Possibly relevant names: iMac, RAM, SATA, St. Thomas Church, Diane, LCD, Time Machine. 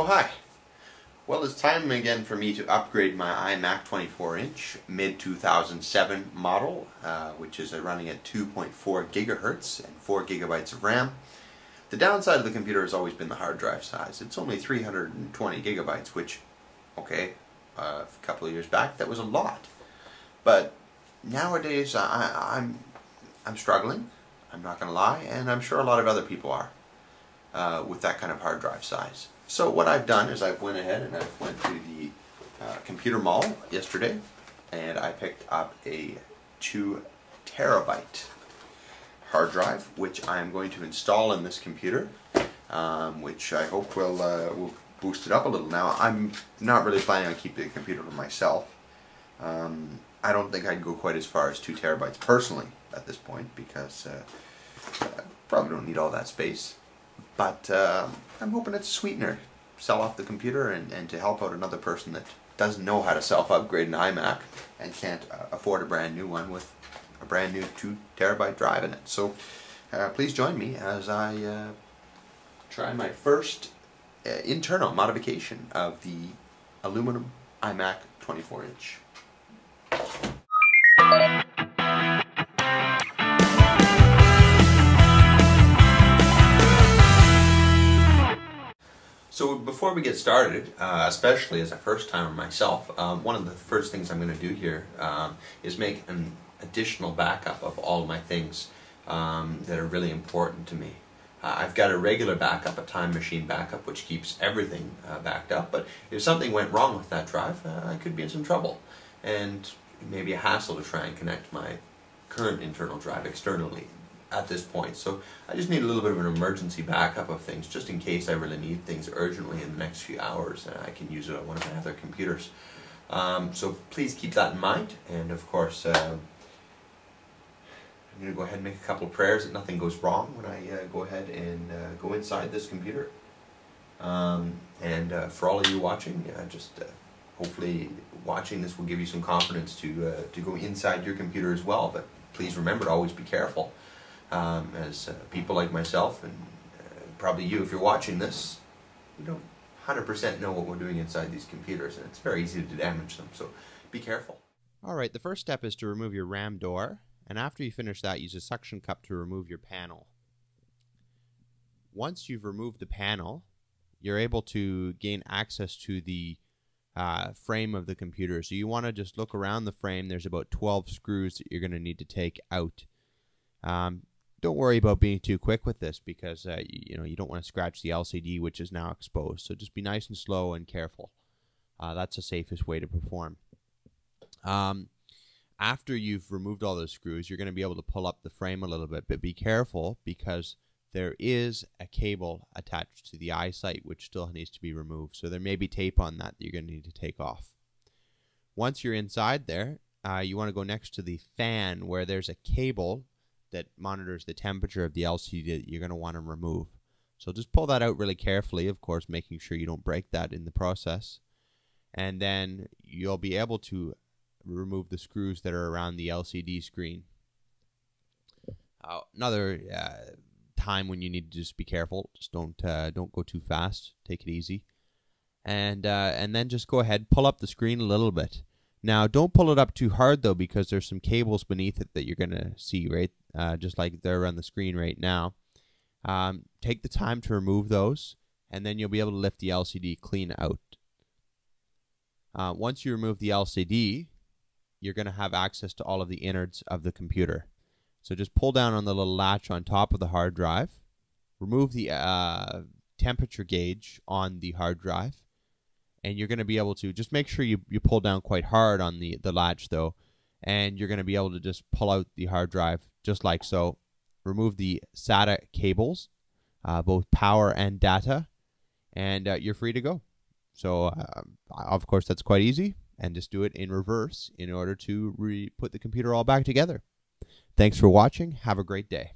Oh hi! Well, it's time again for me to upgrade my iMac 24-inch mid-2007 model, which is running at 2.4 gigahertz and 4 gigabytes of RAM. The downside of the computer has always been the hard drive size. It's only 320 gigabytes, which, okay, a couple of years back that was a lot. But nowadays I'm struggling, I'm not going to lie, and I'm sure a lot of other people are with that kind of hard drive size. So what I've done is I've went ahead and I've went to the computer mall yesterday, and I picked up a 2 terabyte hard drive, which I'm going to install in this computer, which I hope will boost it up a little. Now, I'm not really planning on keeping the computer to myself. I don't think I'd go quite as far as 2 terabytes personally at this point, because I probably don't need all that space. But I'm hoping it's a sweetener. Sell off the computer and to help out another person that doesn't know how to self-upgrade an iMac and can't afford a brand new one with a brand new 2 terabyte drive in it. So please join me as I try my first internal modification of the aluminum iMac 24-inch. So before we get started, especially as a first-timer myself, one of the first things I'm going to do here is make an additional backup of all my things that are really important to me. I've got a regular backup, a Time Machine backup, which keeps everything backed up, but if something went wrong with that drive, I could be in some trouble, and maybe a hassle to try and connect my current internal drive externally at this point. So I just need a little bit of an emergency backup of things, just in case I really need things urgently in the next few hours and I can use it on one of my other computers. So please keep that in mind, and of course I'm going to go ahead and make a couple of prayers that nothing goes wrong when I go ahead and go inside this computer. And for all of you watching, just hopefully watching this will give you some confidence to go inside your computer as well, but please remember to always be careful. As people like myself, and probably you, if you're watching this, we don't 100% know what we're doing inside these computers, and it's very easy to damage them, so be careful. Alright, the first step is to remove your RAM door, and after you finish that, use a suction cup to remove your panel. Once you've removed the panel, you're able to gain access to the frame of the computer, so you want to just look around the frame. There's about 12 screws that you're going to need to take out. Don't worry about being too quick with this, because you don't want to scratch the LCD, which is now exposed. So just be nice and slow and careful. That's the safest way to perform. After you've removed all those screws, you're going to be able to pull up the frame a little bit, but be careful because there is a cable attached to the eyesight which still needs to be removed. So there may be tape on that you're going to need to take off. Once you're inside there, you want to go next to the fan where there's a cable that monitors the temperature of the LCD that you're going to want to remove. So just pull that out really carefully, of course, making sure you don't break that in the process. And then you'll be able to remove the screws that are around the LCD screen. Another time when you need to just be careful. Just don't go too fast. Take it easy. And then just go ahead, pull up the screen a little bit. Now, don't pull it up too hard, though, because there's some cables beneath it that you're going to see, right? Just like they're on the screen right now. Take the time to remove those, and then you'll be able to lift the LCD clean out. Once you remove the LCD, you're going to have access to all of the innards of the computer. So just pull down on the little latch on top of the hard drive, remove the temperature gauge on the hard drive, and you're going to be able to just make sure you pull down quite hard on the latch, though, and you're going to be able to just pull out the hard drive just like so. Remove the SATA cables, both power and data, and you're free to go. So of course that's quite easy, and just do it in reverse in order to put the computer all back together. Thanks for watching. Have a great day.